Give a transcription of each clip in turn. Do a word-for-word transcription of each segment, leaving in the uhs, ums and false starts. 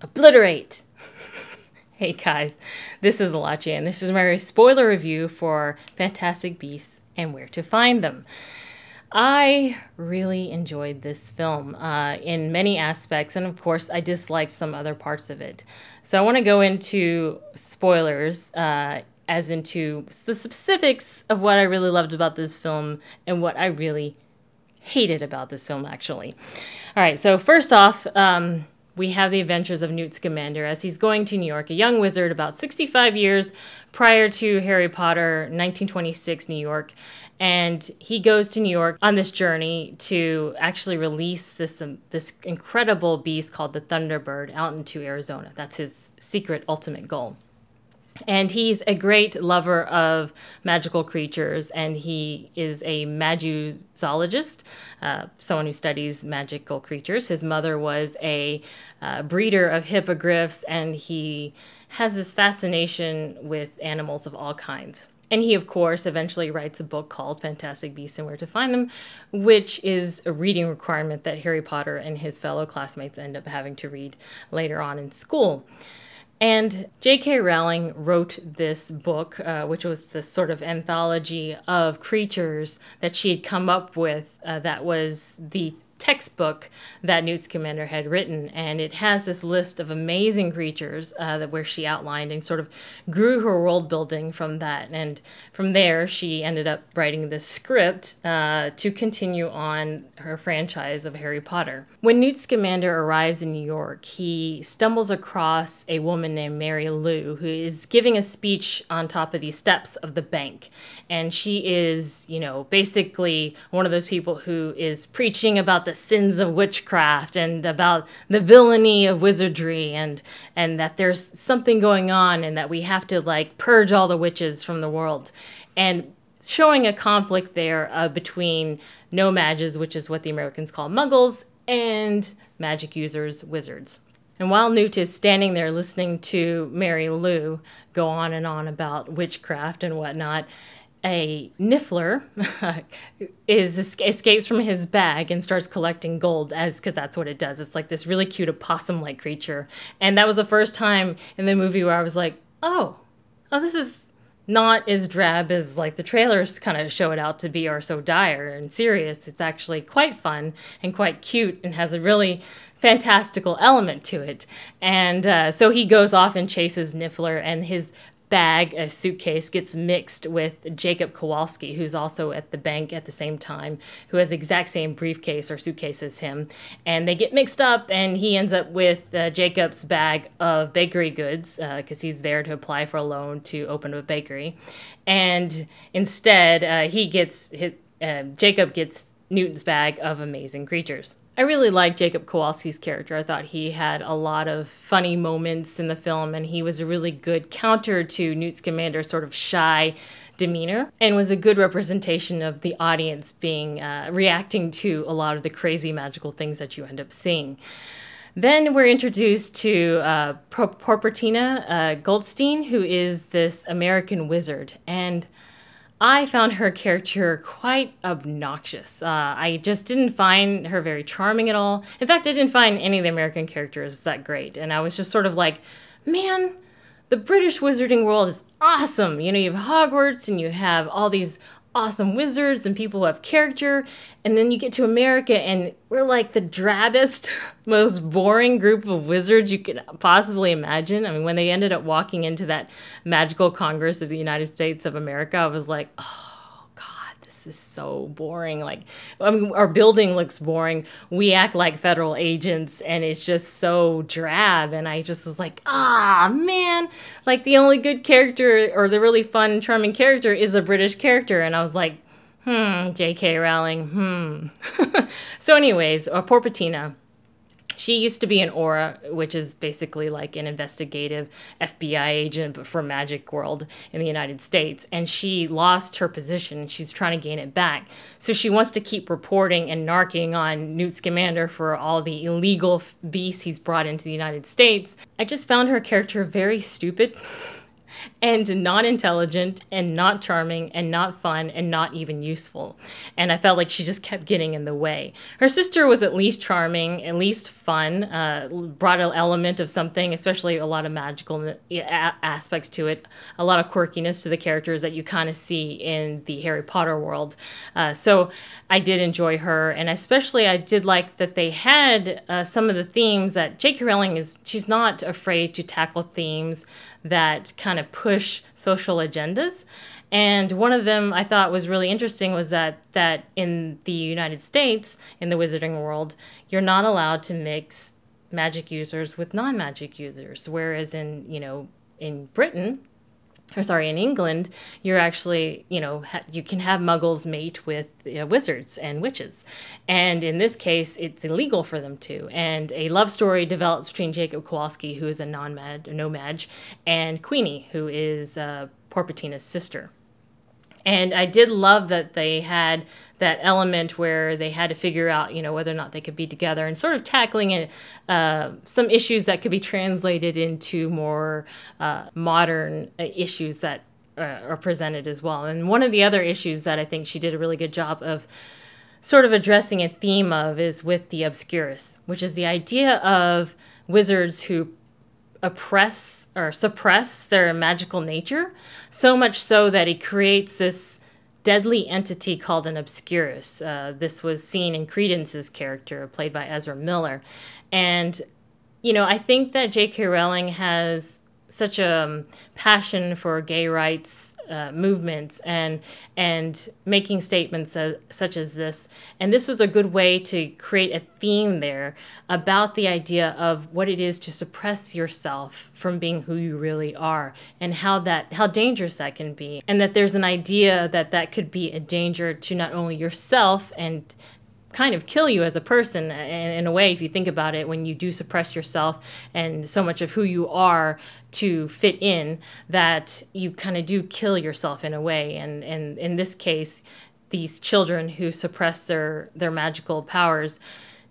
Obliterate! Hey guys, this is Alachia and this is my spoiler review for Fantastic Beasts and Where to Find Them. I really enjoyed this film uh, in many aspects, and of course I disliked some other parts of it. So I want to go into spoilers uh, as into the specifics of what I really loved about this film and what I really hated about this film, actually. All right, so first off, um, we have the adventures of Newt Scamander as he's going to New York, a young wizard about sixty-five years prior to Harry Potter, nineteen twenty-six New York. And he goes to New York on this journey to actually release this, um, this incredible beast called the Thunderbird out into Arizona. That's his secret ultimate goal. And he's a great lover of magical creatures, and he is a maguzologist, uh, someone who studies magical creatures. His mother was a uh, breeder of hippogriffs, and he has this fascination with animals of all kinds. And he, of course, eventually writes a book called Fantastic Beasts and Where to Find Them, which is a reading requirement that Harry Potter and his fellow classmates end up having to read later on in school. And J K Rowling wrote this book, uh, which was this sort of anthology of creatures that she had come up with uh, that was the textbook that Newt Scamander had written. And it has this list of amazing creatures uh, that where she outlined and sort of grew her world building from that. And from there, she ended up writing this script uh, to continue on her franchise of Harry Potter. When Newt Scamander arrives in New York, he stumbles across a woman named Mary Lou, who is giving a speech on top of the steps of the bank. And she is, you know, basically one of those people who is preaching about the sins of witchcraft and about the villainy of wizardry, and and that there's something going on and that we have to like purge all the witches from the world, and showing a conflict there uh, between no mages, which is what the Americans call muggles, and magic users, wizards. And while Newt is standing there listening to Mary Lou go on and on about witchcraft and whatnot, a Niffler is escapes from his bag and starts collecting gold, as because that's what it does. It's like this really cute opossum-like creature, and that was the first time in the movie where I was like, "Oh, oh, this is not as drab as like the trailers kind of show it out to be, or so dire and serious. It's actually quite fun and quite cute, and has a really fantastical element to it." And uh, so he goes off and chases Niffler, and his bag, a suitcase, gets mixed with Jacob Kowalski, who's also at the bank at the same time, who has the exact same briefcase or suitcase as him, and they get mixed up, and he ends up with uh, Jacob's bag of bakery goods because uh, he's there to apply for a loan to open a bakery, and instead uh, he gets his, uh, Jacob gets Newton's bag of amazing creatures. I really liked Jacob Kowalski's character. I thought he had a lot of funny moments in the film, and he was a really good counter to Newt Scamander's sort of shy demeanor, and was a good representation of the audience being uh, reacting to a lot of the crazy magical things that you end up seeing. Then we're introduced to uh, Porpentina uh, Goldstein, who is this American wizard, and I found her character quite obnoxious. Uh, I just didn't find her very charming at all. In fact, I didn't find any of the American characters that great. And I was just sort of like, man, the British wizarding world is awesome. You know, you have Hogwarts and you have all these awesome wizards and people who have character. And then you get to America and we're like the drabbest, most boring group of wizards you could possibly imagine. I mean, when they ended up walking into that magical Congress of the United States of America, I was like, oh God, this is so boring. Like, I mean, our building looks boring. We act like federal agents and it's just so drab. And I just was like, ah, man, like the only good character or the really fun and charming character is a British character. And I was like, Hmm, J K Rowling, hmm. So anyways, uh, Porpentina, she used to be an Auror, which is basically like an investigative F B I agent, but for magic world in the United States. And she lost her position and she's trying to gain it back. So she wants to keep reporting and narking on Newt Scamander for all the illegal beasts he's brought into the United States. I just found her character very stupid and not intelligent and not charming and not fun and not even useful. And I felt like she just kept getting in the way. Her sister was at least charming, at least fun, uh, brought an element of something, especially a lot of magical aspects to it, a lot of quirkiness to the characters that you kind of see in the Harry Potter world. Uh, so I did enjoy her, and especially I did like that they had uh, some of the themes that J K. Rowling is, she's not afraid to tackle themes that kind of push social agendas. And one of them I thought was really interesting was that that in the United States, in the wizarding world, you're not allowed to mix magic users with non-magic users, whereas in, you know, in Britain, or sorry, in England, you're actually, you know, ha you can have muggles mate with uh, wizards and witches. And in this case, it's illegal for them to. And a love story develops between Jacob Kowalski, who is a non-mag, no mag, and Queenie, who is uh, Porpentina's sister. And I did love that they had that element where they had to figure out, you know, whether or not they could be together, and sort of tackling it, uh, some issues that could be translated into more uh, modern issues that uh, are presented as well. And one of the other issues that I think she did a really good job of sort of addressing a theme of is with the Obscurus, which is the idea of wizards who oppress or suppress their magical nature, so much so that it creates this deadly entity called an Obscurus. Uh, this was seen in Credence's character, played by Ezra Miller. And, you know, I think that J K. Rowling has such a um, passion for gay rights uh, movements and and making statements uh, such as this. And this was a good way to create a theme there about the idea of what it is to suppress yourself from being who you really are, and how that how dangerous that can be, and that there's an idea that that could be a danger to not only yourself and kind of kill you as a person in a way, if you think about it, when you do suppress yourself and so much of who you are to fit in, that you kind of do kill yourself in a way. And, and in this case, these children who suppress their, their magical powers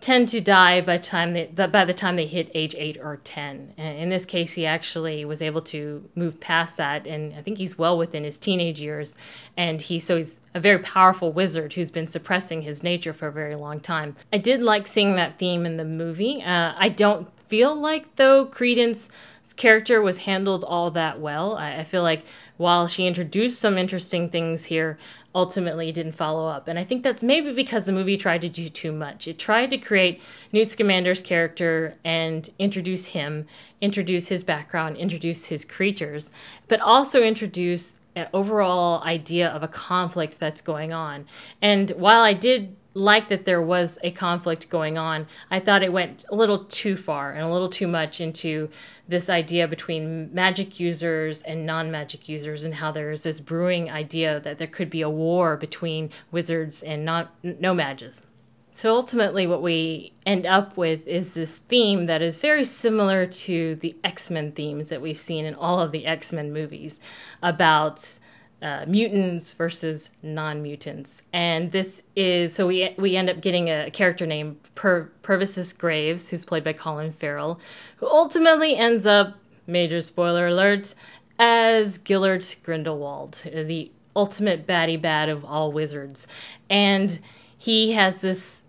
tend to die by time they, by the time they hit age eight or ten. And in this case, he actually was able to move past that, and I think he's well within his teenage years. And he so he's a very powerful wizard who's been suppressing his nature for a very long time. I did like seeing that theme in the movie. Uh, I don't feel like, though, Credence's character was handled all that well. I, I feel like while she introduced some interesting things here, ultimately didn't follow up. And I think that's maybe because the movie tried to do too much. It tried to create Newt Scamander's character and introduce him, introduce his background, introduce his creatures, but also introduce an overall idea of a conflict that's going on. And while I did like that there was a conflict going on, I thought it went a little too far and a little too much into this idea between magic users and non-magic users, and how there's this brewing idea that there could be a war between wizards and not no mages. So ultimately what we end up with is this theme that is very similar to the X-Men themes that we've seen in all of the X-Men movies about Uh, mutants versus non-mutants. And this is, so we we end up getting a character named per, Percival Graves, who's played by Colin Farrell, who ultimately ends up, major spoiler alert, as Gellert Grindelwald, the ultimate baddie bad of all wizards. And he has this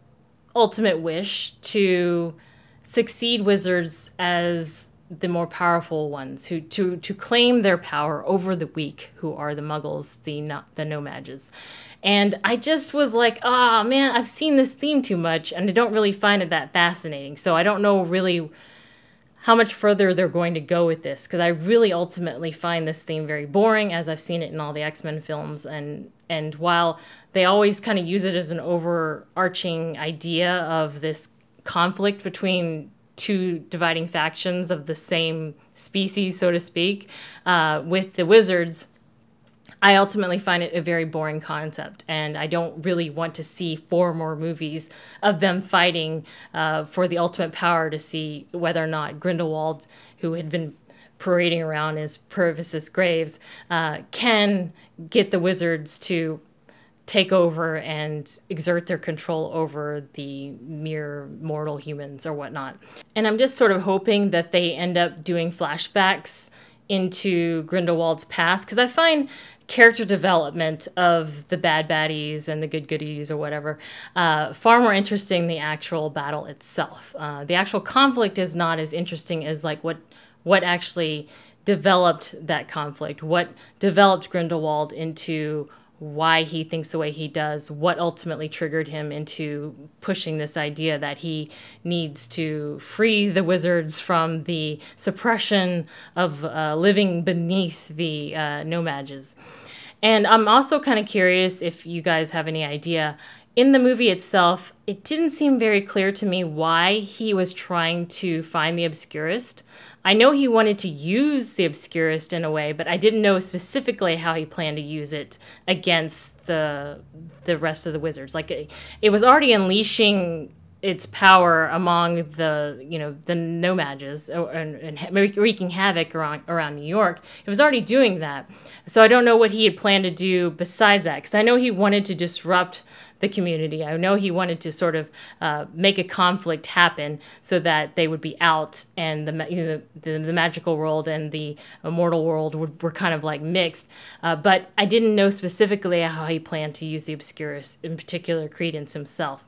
ultimate wish to succeed wizards as the more powerful ones, who to to claim their power over the weak, who are the muggles, the not the no mages. And I just was like, ah, oh, man, I've seen this theme too much, and I don't really find it that fascinating. So I don't know really how much further they're going to go with this, because I really ultimately find this theme very boring, as I've seen it in all the X-Men films. And and while they always kind of use it as an overarching idea of this conflict between two dividing factions of the same species, so to speak, uh, with the wizards, I ultimately find it a very boring concept, and I don't really want to see four more movies of them fighting uh, for the ultimate power to see whether or not Grindelwald, who had been parading around as Percival Graves, uh, can get the wizards to take over and exert their control over the mere mortal humans or whatnot. And I'm just sort of hoping that they end up doing flashbacks into Grindelwald's past, because I find character development of the bad baddies and the good goodies or whatever uh, far more interesting than the actual battle itself. Uh, the actual conflict is not as interesting as like what what actually developed that conflict, what developed Grindelwald into why he thinks the way he does, what ultimately triggered him into pushing this idea that he needs to free the wizards from the suppression of uh, living beneath the uh, nomadges. And I'm also kind of curious if you guys have any idea. In the movie itself, it didn't seem very clear to me why he was trying to find the Obscurus. I know he wanted to use the Obscurus in a way, but I didn't know specifically how he planned to use it against the the rest of the wizards. Like it, it was already unleashing its power among the you know the nomadges and, and wreaking havoc around, around New York. It was already doing that, so I don't know what he had planned to do besides that. Because I know he wanted to disrupt the community. I know he wanted to sort of uh, make a conflict happen so that they would be out, and the you know, the, the magical world and the immortal world were, were kind of like mixed. Uh, but I didn't know specifically how he planned to use the Obscurus, in particular Credence himself,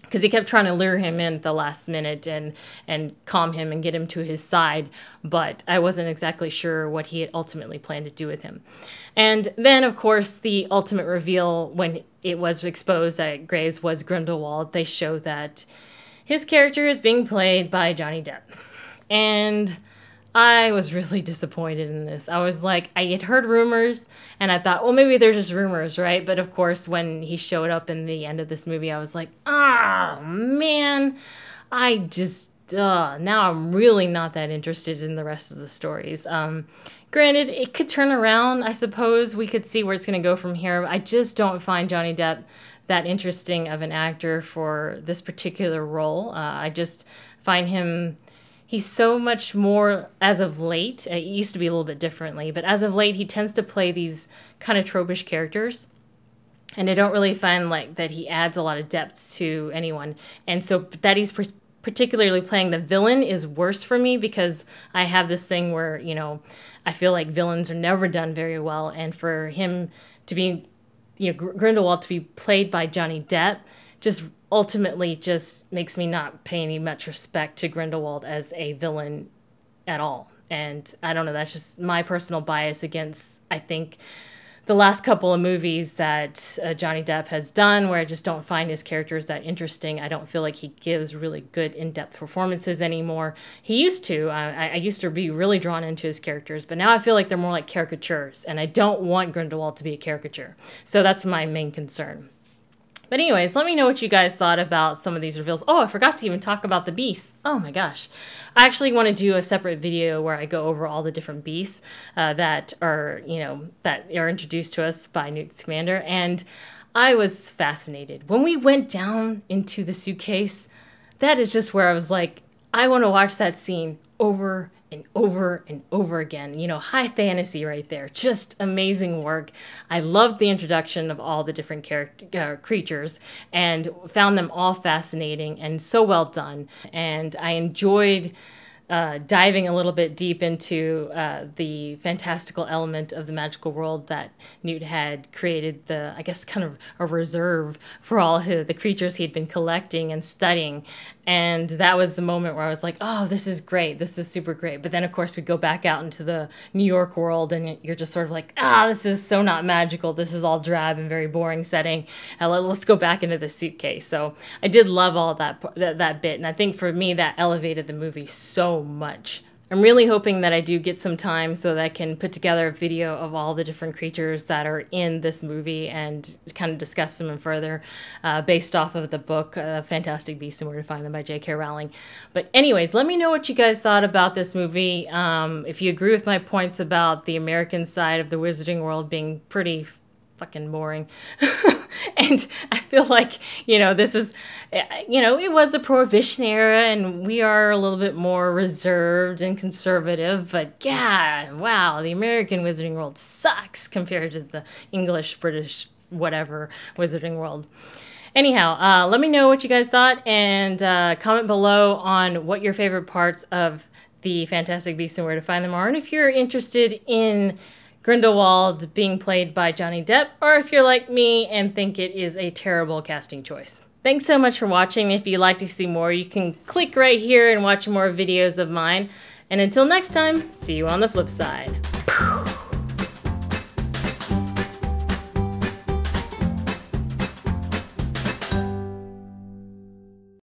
because he kept trying to lure him in at the last minute and and calm him and get him to his side. But I wasn't exactly sure what he had ultimately planned to do with him. And then, of course, the ultimate reveal when it was exposed that Graves was Grindelwald, they show that his character is being played by Johnny Depp. And I was really disappointed in this. I was like, I had heard rumors and I thought, well, maybe they're just rumors, right? But of course, when he showed up in the end of this movie, I was like, oh man, I just, uh, now I'm really not that interested in the rest of the stories. Um, granted, it could turn around, I suppose. We could see where it's gonna go from here. I just don't find Johnny Depp that interesting of an actor for this particular role. Uh, I just find him, he's so much more, as of late, it used to be a little bit differently, but as of late, he tends to play these kind of tropish characters. And I don't really find like that he adds a lot of depth to anyone. And so that he's particularly playing the villain is worse for me, because I have this thing where, you know, I feel like villains are never done very well. And for him to be, you know, Grindelwald to be played by Johnny Depp just ultimately just makes me not pay any much respect to Grindelwald as a villain at all. And I don't know, that's just my personal bias against, I think, the last couple of movies that uh, Johnny Depp has done, where I just don't find his characters that interesting. I don't feel like he gives really good in-depth performances anymore. He used to. I, I used to be really drawn into his characters, but now I feel like they're more like caricatures, and I don't want Grindelwald to be a caricature. So that's my main concern. But anyways, let me know what you guys thought about some of these reveals. Oh, I forgot to even talk about the beasts. Oh my gosh. I actually want to do a separate video where I go over all the different beasts uh, that are, you know, that are introduced to us by Newt Scamander. And I was fascinated. When we went down into the suitcase, that is just where I was like, I want to watch that scene over and over and over again. You know, high fantasy right there. Just amazing work. I loved the introduction of all the different character uh, creatures, and found them all fascinating and so well done. And I enjoyed uh, diving a little bit deep into uh, the fantastical element of the magical world that Newt had created, the, I guess, kind of a reserve for all his, the creatures he'd been collecting and studying. And that was the moment where I was like, oh, this is great. This is super great. But then, of course, we go back out into the New York world, and you're just sort of like, ah, this is so not magical. This is all drab and very boring setting. And let's go back into the suitcase. So I did love all that, that, that bit. And I think for me, that elevated the movie so much. I'm really hoping that I do get some time so that I can put together a video of all the different creatures that are in this movie and kind of discuss them further uh, based off of the book, uh, Fantastic Beasts and Where to Find Them by J K Rowling. But anyways, let me know what you guys thought about this movie. Um, if you agree with my points about the American side of the wizarding world being pretty fucking boring. And I feel like, you know, this is, you know, it was a Prohibition era, and we are a little bit more reserved and conservative, but yeah, wow, the American wizarding world sucks compared to the English, British, whatever wizarding world. Anyhow, uh, let me know what you guys thought, and uh, comment below on what your favorite parts of the Fantastic Beasts and Where to Find Them are, and if you're interested in Grindelwald being played by Johnny Depp, or if you're like me and think it is a terrible casting choice. Thanks so much for watching. If you'd like to see more, you can click right here and watch more videos of mine. And until next time, see you on the flip side.